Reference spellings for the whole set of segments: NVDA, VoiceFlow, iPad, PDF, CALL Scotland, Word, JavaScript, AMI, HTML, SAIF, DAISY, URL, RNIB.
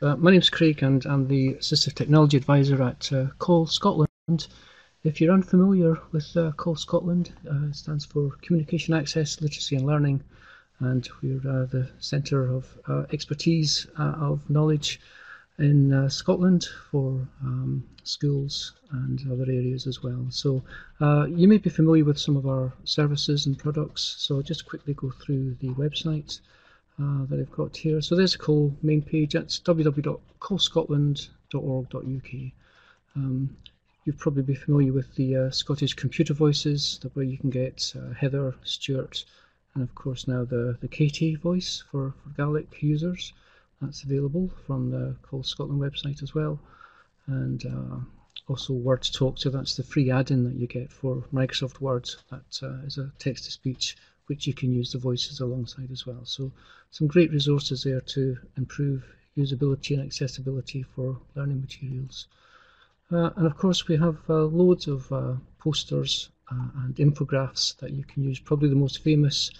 My name's Craig and I'm the Assistive Technology Advisor at CALL Scotland. If you're unfamiliar with CALL Scotland, it stands for Communication Access, Literacy and Learning, and we're the centre of expertise of knowledge in Scotland for schools and other areas as well. So you may be familiar with some of our services and products, so I'll just quickly go through the website that I've got here. So there's the CALL main page. That's www.callscotland.org.uk. You'd probably be familiar with the Scottish Computer Voices, where you can get Heather, Stuart, and of course now the Katie voice for Gaelic users. That's available from the CALL Scotland website as well. And also Word Talk, so that's the free add-in that you get for Microsoft Word. That is a text-to-speech which you can use the voices alongside as well. So some great resources there to improve usability and accessibility for learning materials. And of course we have loads of posters and infographics that you can use. Probably the most famous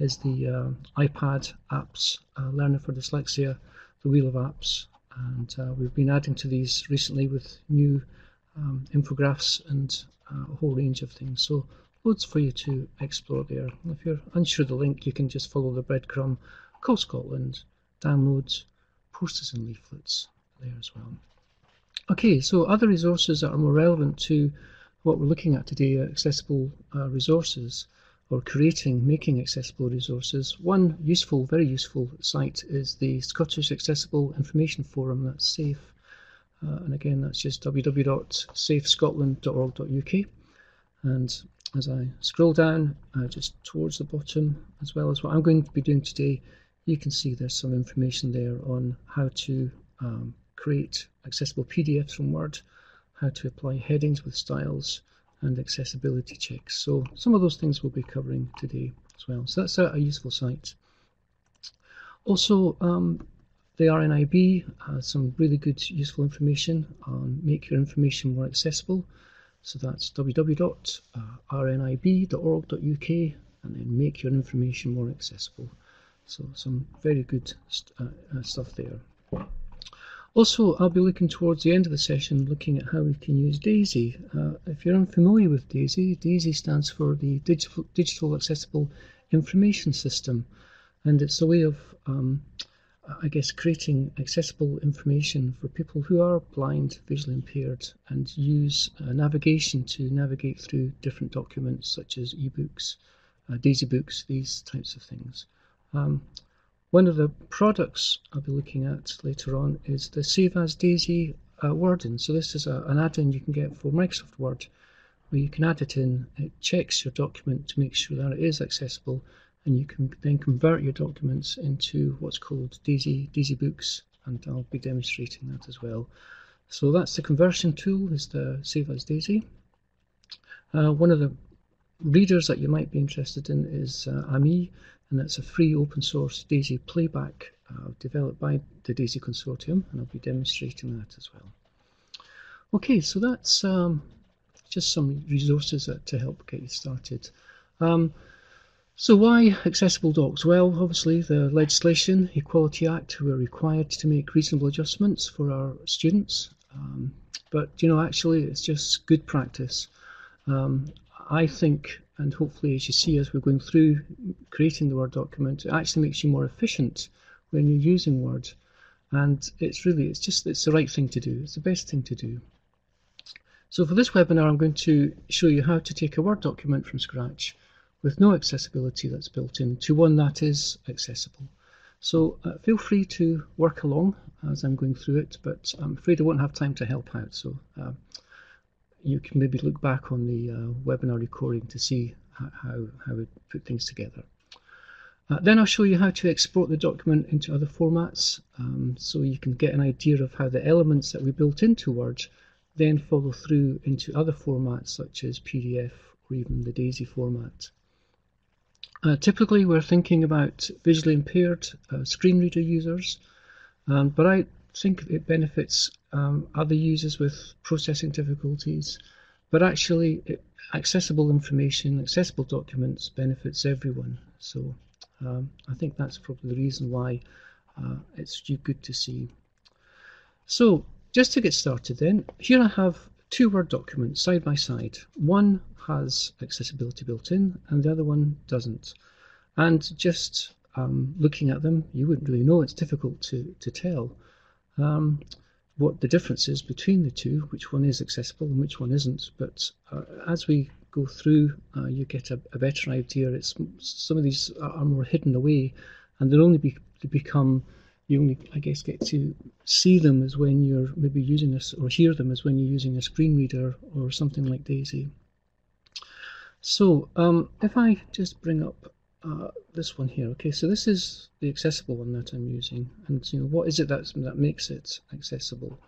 is the iPad apps, Learning for Dyslexia, the Wheel of Apps, and we've been adding to these recently with new infographics and a whole range of things. So loads for you to explore there. And if you're unsure of the link, you can just follow the breadcrumb, CALL Scotland, downloads, posters and leaflets there as well. Okay, so other resources that are more relevant to what we're looking at today are accessible resources, or making accessible resources. One useful, very useful site is the Scottish Accessible Information Forum, that's SAIF, and again that's just www.saifscotland.org.uk. And as I scroll down just towards the bottom, as well as what I'm going to be doing today, you can see there's some information there on how to create accessible PDFs from Word, how to apply headings with styles, and accessibility checks. So some of those things we'll be covering today as well. So that's a useful site. Also, the RNIB has some really good, useful information on make your information more accessible. So that's www.rnib.org.uk, and then make your information more accessible. So some very good stuff there. Also, I'll be looking towards the end of the session, looking at how we can use DAISY. If you're unfamiliar with DAISY, DAISY stands for the Digital Accessible Information System, and it's a way of, I guess, creating accessible information for people who are blind, visually impaired, and use navigation to navigate through different documents such as ebooks, DAISY books, these types of things. One of the products I'll be looking at later on is the Save as DAISY Word-in. So this is an add-in you can get for Microsoft Word, where you can add it in. It checks your document to make sure that it is accessible, and you can then convert your documents into what's called DAISY books, and I'll be demonstrating that as well. So that's the conversion tool, is the Save as DAISY. One of the readers that you might be interested in is AMI, and that's a free open source DAISY playback developed by the DAISY Consortium, and I'll be demonstrating that as well. Okay, so that's just some resources to help get you started. So why accessible docs? Well, obviously the legislation, Equality Act, we're required to make reasonable adjustments for our students. But, you know, actually it's just good practice. I think, and hopefully as you see as we're going through creating the Word document, it actually makes you more efficient when you're using Word. And it's the right thing to do. It's the best thing to do. So for this webinar, I'm going to show you how to take a Word document from scratch with no accessibility that's built in, to one that is accessible. So feel free to work along as I'm going through it, but I'm afraid I won't have time to help out. So you can maybe look back on the webinar recording to see how we put things together. Then I'll show you how to export the document into other formats, so you can get an idea of how the elements that we built into Word then follow through into other formats such as PDF or even the DAISY format. Typically we're thinking about visually impaired screen reader users, but I think it benefits other users with processing difficulties, but actually accessible information, accessible documents benefits everyone. So I think that's probably the reason why it's good to see. So just to get started then, here I have two Word documents side by side. One has accessibility built in and the other one doesn't. And just looking at them, you wouldn't really know. It's difficult to tell what the difference is between the two, which one is accessible and which one isn't. But as we go through, you get a better idea. It's, some of these are more hidden away, and they'll only become, you only, I guess, get to see them as when you're maybe using this, or hear them as when you're using a screen reader or something like DAISY. So if I just bring up this one here, okay, so this is the accessible one that I'm using, and you know, what is it that makes it accessible?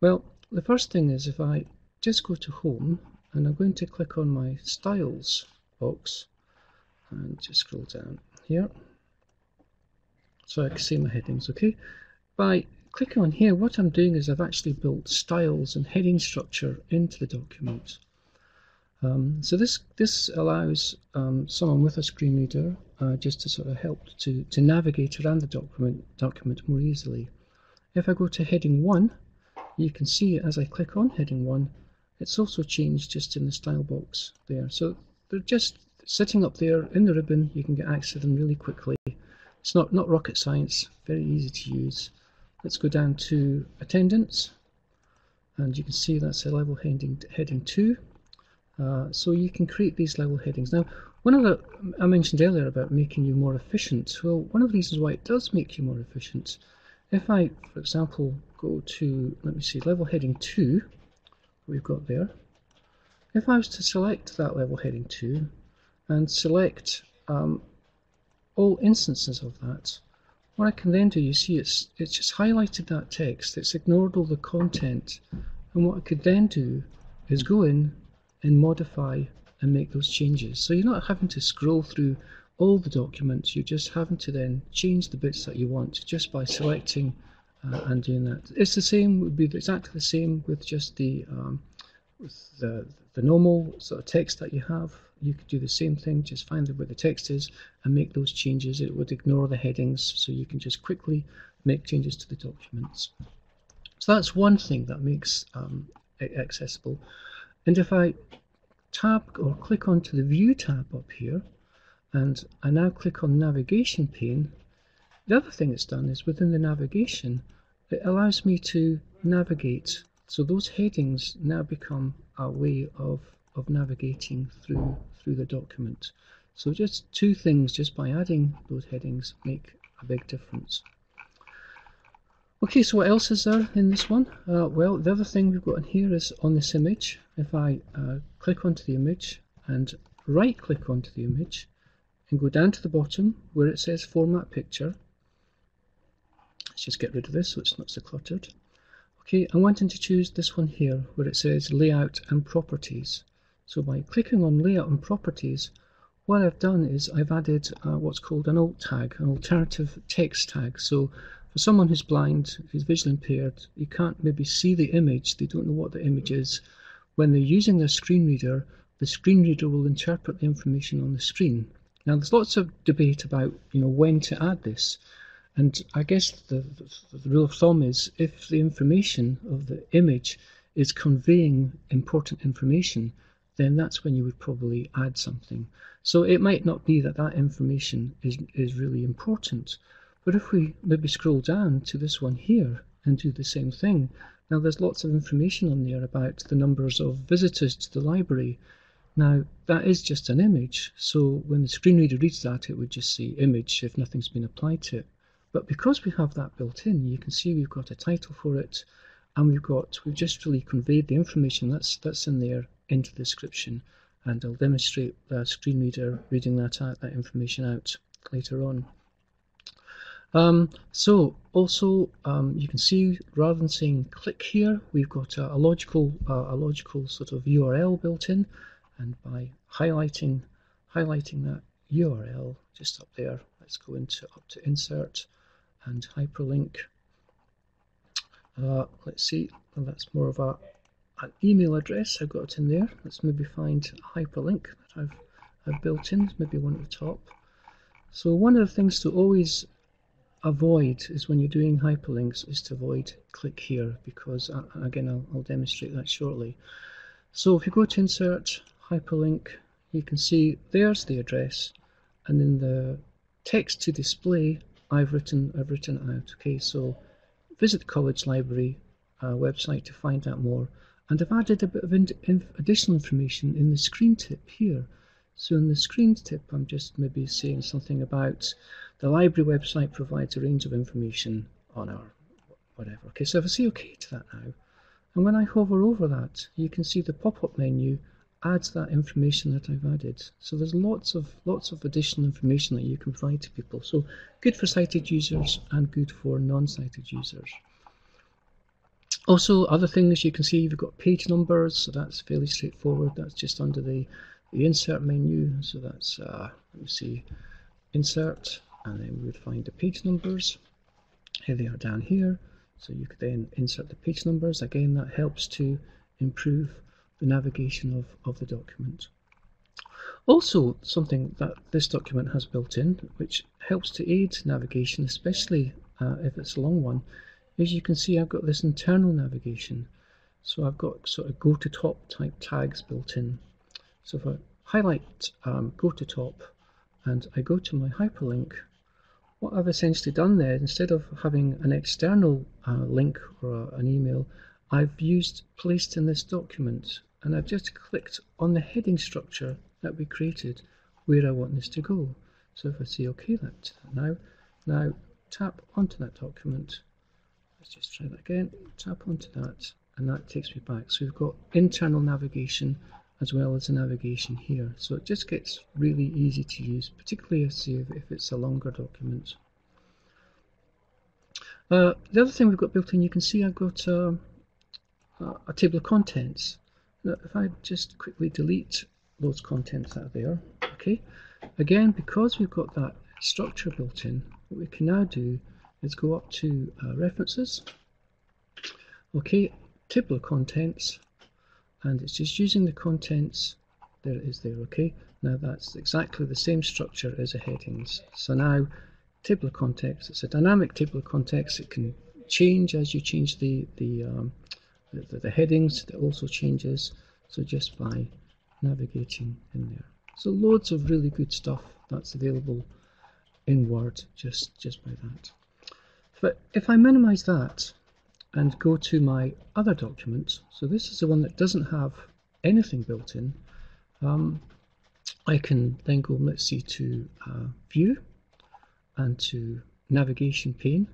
Well, the first thing is, if I just go to Home, and I'm going to click on my Styles box, and just scroll down here, so I can see my headings, okay? By clicking on here, what I'm doing is I've actually built styles and heading structure into the document. So this allows someone with a screen reader just to sort of help to navigate around the document more easily. If I go to heading 1, you can see as I click on heading 1, it's also changed just in the style box there. So they're just sitting up there in the ribbon. You can get access to them really quickly. It's not rocket science, very easy to use. Let's go down to Attendance, and you can see that's a level heading 2. So you can create these level headings. Now, one other, I mentioned earlier about making you more efficient. Well, one of the reasons why it does make you more efficient, if I, for example, go to, let me see, level heading 2, we've got there. If I was to select that level heading 2 and select all instances of that, what I can then do, you see it's just highlighted that text, it's ignored all the content, and what I could then do is go in and modify and make those changes. So you're not having to scroll through all the documents, you're just having to then change the bits that you want just by selecting and doing that. It's the same, would be exactly the same with just the normal sort of text that you have. You could do the same thing, just find out where the text is and make those changes. It would ignore the headings, so you can just quickly make changes to the documents. So that's one thing that makes it accessible. And if I tab or click onto the View tab up here, and I now click on Navigation pane, the other thing it's done is within the navigation, it allows me to navigate. So those headings now become a way of navigating through the document. So just two things, just by adding those headings, make a big difference. Okay, so what else is there in this one? Well, the other thing we've got in here is on this image. If I click onto the image and right-click onto the image and go down to the bottom where it says Format Picture, let's just get rid of this so it's not so cluttered. Okay, I'm wanting to choose this one here where it says Layout and Properties. So by clicking on Layout and Properties, what I've done is I've added what's called an alt tag, an alternative text tag. So for someone who's blind, who's visually impaired, you can't maybe see the image, they don't know what the image is. When they're using their screen reader, the screen reader will interpret the information on the screen. Now there's lots of debate about, you know, when to add this, and I guess the rule of thumb is if the information of the image is conveying important information, then that's when you would probably add something. So it might not be that that information is really important. But if we maybe scroll down to this one here and do the same thing, now there's lots of information on there about the numbers of visitors to the library. Now that is just an image, so when the screen reader reads that, it would just say image if nothing's been applied to it. But because we have that built in, you can see we've got a title for it, and we've just really conveyed the information that's in there into the description, and I'll demonstrate the screen reader reading that information out later on. So also you can see rather than saying click here, we've got a logical sort of URL built in, and by highlighting that URL just up there, let's go into up to Insert and Hyperlink. Let's see, well, that's more of an email address. I've got it in there. Let's maybe find a hyperlink that I've built in. There's maybe one at the top. So one of the things to always Avoid is when you're doing hyperlinks, is to avoid click here, because again I'll demonstrate that shortly. So if you go to insert hyperlink, you can see there's the address, and in the text to display I've written out. Okay, so visit the college library website to find out more, and I've added a bit of additional information in the screen tip here. So in the screen tip, I'm just maybe saying something about the library website provides a range of information on our whatever. Okay, so if I say OK to that now, and when I hover over that, you can see the pop-up menu adds that information that I've added. So there's lots of additional information that you can provide to people. So good for sighted users and good for non-sighted users. Also, other things you can see, you've got page numbers, so that's fairly straightforward. That's just under the insert menu, so that's let me see, insert, and then we would find the page numbers. Here they are down here, so you could then insert the page numbers. Again, that helps to improve the navigation of the document. Also, something that this document has built in, which helps to aid navigation, especially if it's a long one, is you can see I've got this internal navigation. So I've got sort of go to top type tags built in. So if I highlight go to top and I go to my hyperlink, what I've essentially done there, instead of having an external link or an email, I've placed in this document, and I've just clicked on the heading structure that we created where I want this to go. So if I say OK that now tap onto that document, let's just try that again, tap onto that, and that takes me back. So we've got internal navigation as well as the navigation here. So it just gets really easy to use, particularly if it's a longer document. The other thing we've got built in, you can see I've got a table of contents. Now, if I just quickly delete those contents that are there, okay, again, because we've got that structure built in, what we can now do is go up to references, okay, table of contents, and it's just using the contents, there it is there, okay? Now that's exactly the same structure as the headings. So now, table of contents, it's a dynamic table of contents, it can change as you change the headings, it also changes, so just by navigating in there. So loads of really good stuff that's available in Word, just by that. But if I minimize that, and go to my other document, so this is the one that doesn't have anything built in, I can then go, let's see, to view and to navigation pane,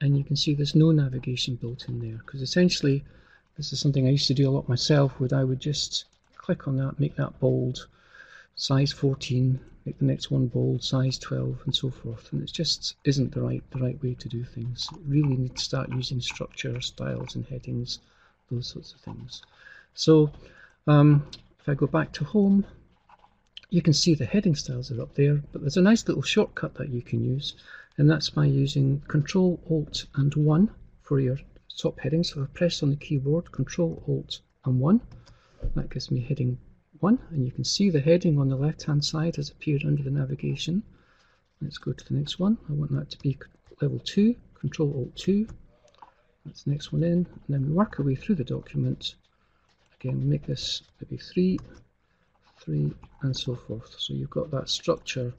and you can see there's no navigation built in there, because essentially this is something I used to do a lot myself, where I would just click on that, make that bold, size 14, make the next one bold, size 12, and so forth, and it just isn't the right way to do things. You really need to start using structure, styles and headings, those sorts of things. So if I go back to home, you can see the heading styles are up there, but there's a nice little shortcut that you can use, and that's by using Control Alt and 1 for your top heading. So if I press on the keyboard, Control Alt and 1, that gives me heading 1, and you can see the heading on the left hand side has appeared under the navigation. Let's go to the next one. I want that to be level 2, Control Alt 2. That's the next one in, and then we work our way through the document. Again, we make this maybe 3, 3, and so forth. So you've got that structure,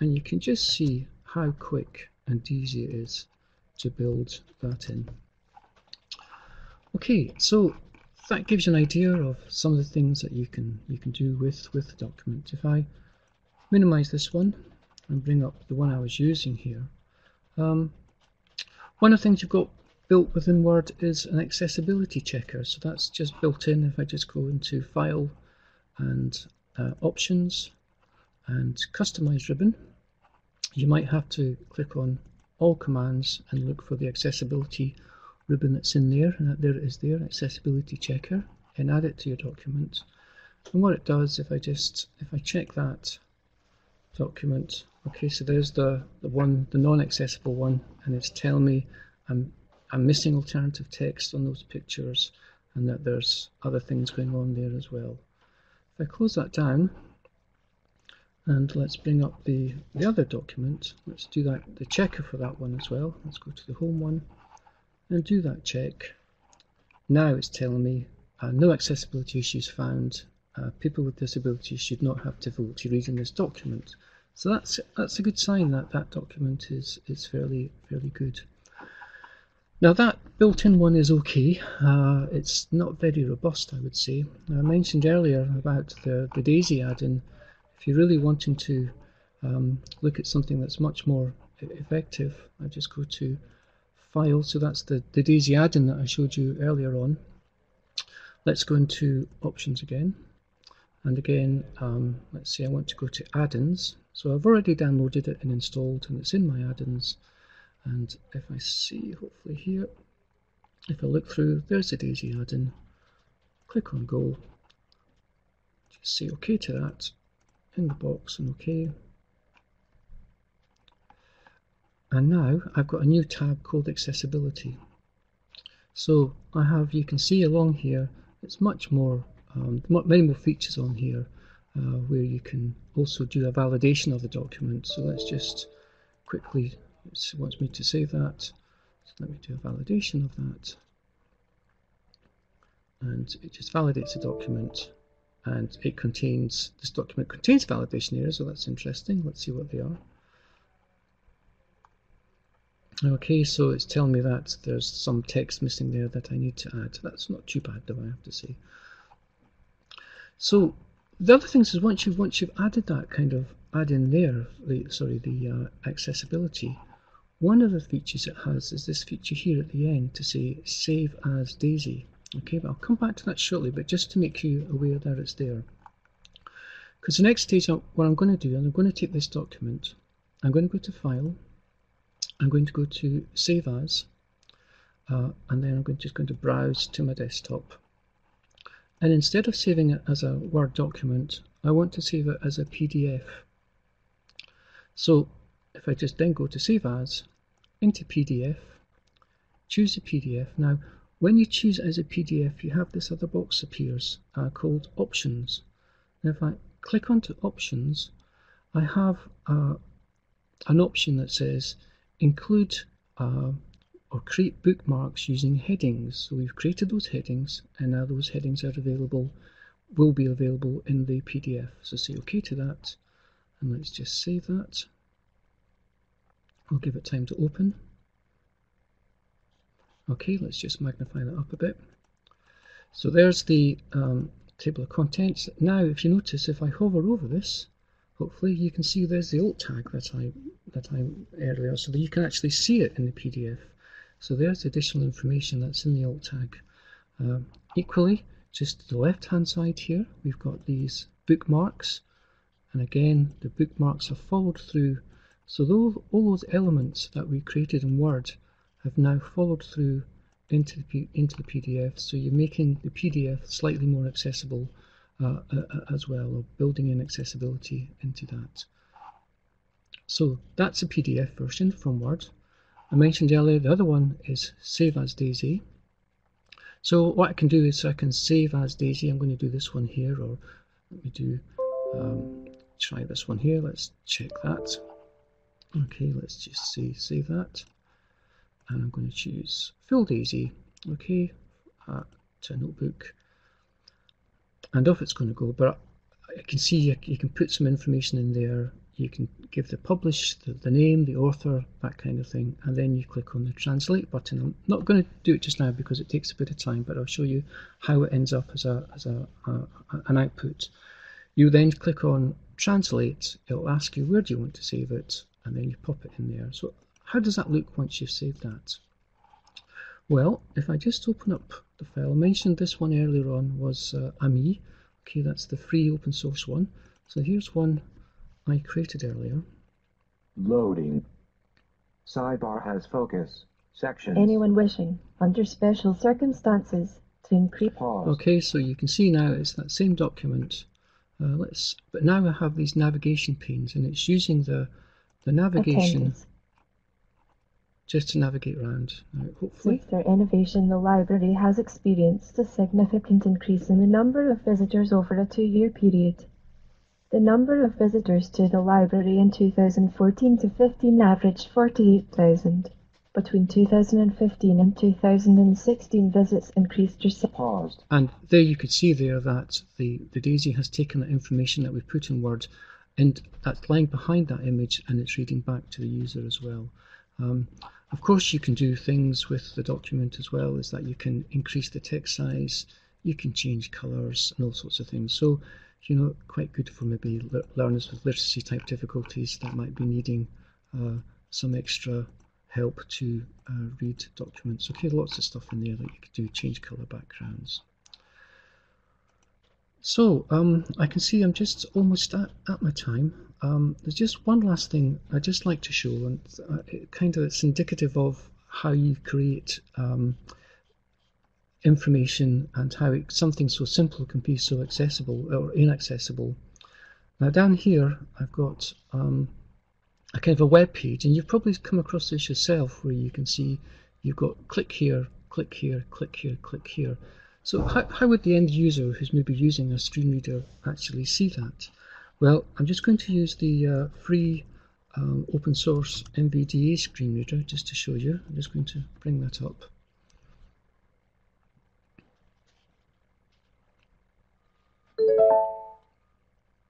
and you can just see how quick and easy it is to build that in. Okay, so that gives you an idea of some of the things that you can do with the document. If I minimize this one and bring up the one I was using here, one of the things you've got built within Word is an accessibility checker. So that's just built in. If I just go into File and Options and Customize Ribbon, you might have to click on All Commands and look for the accessibility ribbon that's in there, and there it is there, accessibility checker, and add it to your document. And what it does, if I check that document, okay, so there's the non-accessible one, and it's telling me I'm missing alternative text on those pictures, and that there's other things going on there as well. If I close that down And let's bring up the other document. Let's do that, the checker for that one as well. Let's go to the home one and do that check. Now it's telling me no accessibility issues found. People with disabilities should not have difficulty reading this document. So that's a good sign that that document is fairly good. Now that built-in one is okay. It's not very robust, I would say. Now, I mentioned earlier about the DAISY add-in. If you're really wanting to look at something that's much more effective, I just go to File. So that's the DAISY add-in that I showed you earlier on. Let's go into Options again. And again, let's say I want to go to Add-ins. So I've already downloaded it and installed, and it's in my add-ins. And if I see, hopefully here, if I look through, there's the DAISY add-in. Click on Go. Just say OK to that. In the box and OK. And now I've got a new tab called Accessibility. So I have, you can see along here, it's much more, many more features on here where you can also do a validation of the document. So let's just quickly, it wants me to save that. So let me do a validation of that. And it just validates the document. And it contains, this document contains validation errors, so that's interesting. Let's see what they are. Okay, so it's telling me that there's some text missing there that I need to add. That's not too bad though, I have to say. So the other thing is once you've added that kind of add-in there, the accessibility, one of the features it has is this feature here at the end to say Save as DAISY. Okay, but I'll come back to that shortly, but just to make you aware that it's there. Because the next stage, what I'm going to do, I'm going to take this document, I'm going to go to File, I'm going to go to Save As, and then I'm just going to browse to my desktop. And instead of saving it as a Word document, I want to save it as a PDF. So if I just then go to Save As, into PDF, choose the PDF. Now, when you choose it as a PDF, you have this other box appears called Options. Now, if I click onto Options, I have an option that says Include or Create Bookmarks using Headings. So we've created those headings, and now those headings are available, will be available in the PDF. So say OK to that, and let's just save that. I'll give it time to open. Okay, let's just magnify that up a bit. So there's the table of contents. Now, if you notice, if I hover over this, hopefully you can see there's the alt tag that I earlier, so that you can actually see it in the PDF. So there's additional information that's in the alt tag. Equally, just to the left-hand side here, we've got these bookmarks, and again, the bookmarks are followed through. So all those elements that we created in Word have now followed through into the PDF, so you're making the PDF slightly more accessible as well, or building in accessibility into that. So that's a PDF version from Word. I mentioned earlier the other one is Save as DAISY. So what I can do is I can save as DAISY. I'm going to do this one here, or let me do try this one here. Let's check that. Okay, let's just say save that. And I'm going to choose Full DAISY, okay, to a notebook, and off it's going to go. But I can see you can put some information in there. You can give the publish, the name, the author, that kind of thing, and then you click on the Translate button. I'm not going to do it just now because it takes a bit of time, but I'll show you how it ends up as an output. You then click on Translate. It'll ask you where do you want to save it, and then you pop it in there. So how does that look once you've saved that? Well, if I just open up the file, I mentioned this one earlier on was AMI. Okay, that's the free open source one. So here's one I created earlier. Loading. Sidebar has focus. Sections. Anyone wishing, under special circumstances, to increase. Pause. Okay, so you can see now it's that same document. But now I have these navigation panes, and it's using the navigation. Attendance. Just to navigate around. Right, hopefully. With their innovation, the library has experienced a significant increase in the number of visitors over a 2-year period. The number of visitors to the library in 2014-15 averaged 48,000. Between 2015 and 2016, visits increased to 6,000. And there you could see there that the DAISY has taken the information that we've put in Word, and that's lying behind that image, and it's reading back to the user as well. Of course, you can do things with the document as well, is that you can increase the text size, you can change colours and all sorts of things. So, you know, quite good for maybe learners with literacy type difficulties that might be needing some extra help to read documents. Okay, lots of stuff in there that you could do, change colour backgrounds. So I can see I'm just almost at my time. There's just one last thing I'd just like to show, and it kind of, it's indicative of how you create information and how something so simple can be so accessible or inaccessible. Now down here I've got a kind of a web page, and you've probably come across this yourself, where you can see you've got click here, click here, click here, click here. So how would the end user who's maybe using a screen reader actually see that? Well, I'm just going to use the free open source NVDA screen reader just to show you. I'm just going to bring that up.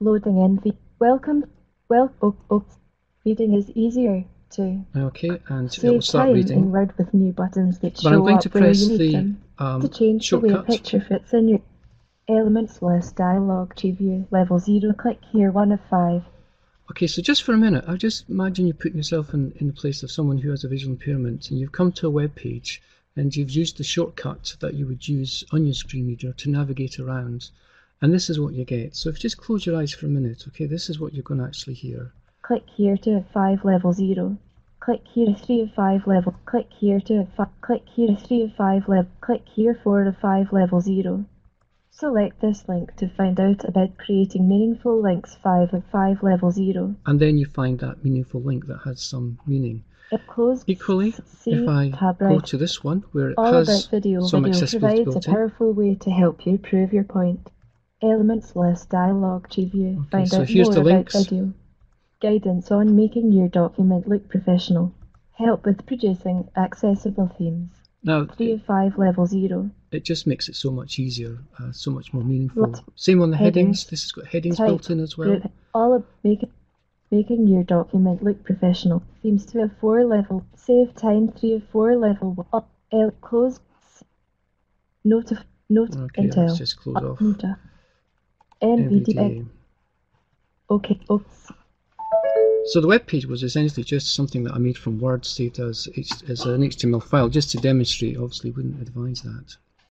Loading NV. Welcome. Well, reading is easier too. Okay, and so it will start reading. In Word with new buttons that show up where you need them. But I'm going to press the to change shortcut. The way a picture fits in your elements list dialog to view level 0. Click here, 1 of 5. Okay, so just for a minute, I'll just imagine you putting yourself in the place of someone who has a visual impairment, and you've come to a web page, and you've used the shortcut that you would use on your screen reader to navigate around, and this is what you get. So if you just close your eyes for a minute, okay, this is what you're going to actually hear. Click here to a 5 level 0. Click here to 3 of 5 level. Click here to a 5. Click here to 3 of 5 level. Click here 4 of 5 level 0. Select this link to find out about creating meaningful links 5 of 5 level 0. And then you find that meaningful link that has some meaning. Equally, if I go to this one where it has some accessibility built in, provides a powerful way to help you prove your point. Elements list dialog to view. Find out more about video. Guidance on making your document look professional. Help with producing accessible themes. Now, 3 of 5 level 0. It just makes it so much easier, so much more meaningful. Same on the headings. This has got headings built in as well. All of making your document look professional. Themes 2 of 4 level. Save time 3 of 4 level. Up. L. Close. Note of. Note. Okay, let's just close off. NVDA. Okay. Oops. So the web page was essentially just something that I made from Word, saved as an HTML file, just to demonstrate. Obviously, wouldn't advise that.